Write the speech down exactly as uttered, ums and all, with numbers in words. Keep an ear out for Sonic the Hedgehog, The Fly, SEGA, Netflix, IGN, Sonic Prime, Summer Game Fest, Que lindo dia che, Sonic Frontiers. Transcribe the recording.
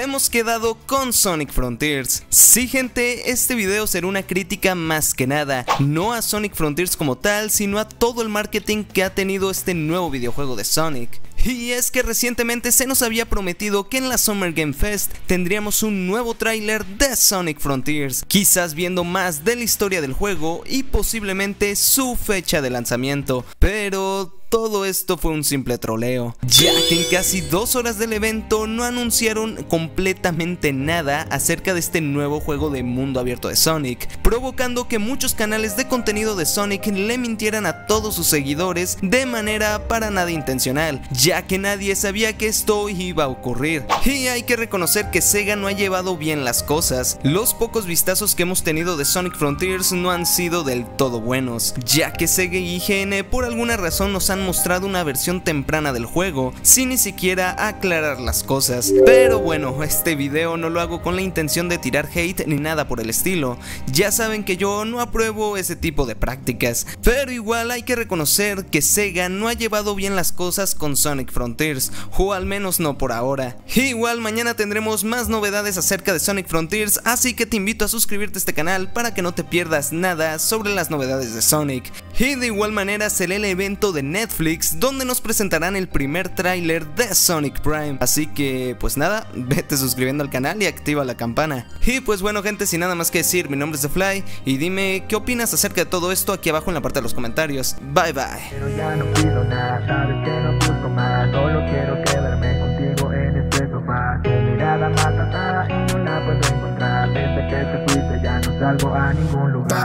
hemos quedado con Sonic Frontiers. Sí, gente, este video será una crítica más que nada, no a Sonic Frontiers como tal, sino a todo el marketing que ha tenido este nuevo videojuego de Sonic. Y es que recientemente se nos había prometido que en la Summer Game Fest tendríamos un nuevo tráiler de Sonic Frontiers, quizás viendo más de la historia del juego y posiblemente su fecha de lanzamiento, pero todo esto fue un simple troleo, ya que en casi dos horas del evento no anunciaron completamente nada acerca de este nuevo juego de mundo abierto de Sonic, provocando que muchos canales de contenido de Sonic le mintieran a todos sus seguidores de manera para nada intencional, ya que nadie sabía que esto iba a ocurrir. Y hay que reconocer que SEGA no ha llevado bien las cosas. Los pocos vistazos que hemos tenido de Sonic Frontiers no han sido del todo buenos, ya que SEGA y I G N por alguna razón nos han mostrado una versión temprana del juego sin ni siquiera aclarar las cosas. Pero bueno, este video no lo hago con la intención de tirar hate ni nada por el estilo, ya saben que yo no apruebo ese tipo de prácticas, pero igual hay que reconocer que SEGA no ha llevado bien las cosas con Sonic Frontiers, o al menos no por ahora. Igual mañana tendremos más novedades acerca de Sonic Frontiers, así que te invito a suscribirte a este canal para que no te pierdas nada sobre las novedades de Sonic. Y de igual manera será el evento de Netflix Netflix, donde nos presentarán el primer tráiler de Sonic Prime, así que pues nada, vete suscribiendo al canal y activa la campana. Y pues bueno, gente, sin nada más que decir, mi nombre es The Fly y dime qué opinas acerca de todo esto aquí abajo en la parte de los comentarios. Bye bye. Pero ya no pido nada, sabes que no busco más, solo quiero quedarme contigo en este sofá. Tu mirada mata y no la puedo encontrar, desde que te fuiste ya no salgo a ningún lugar.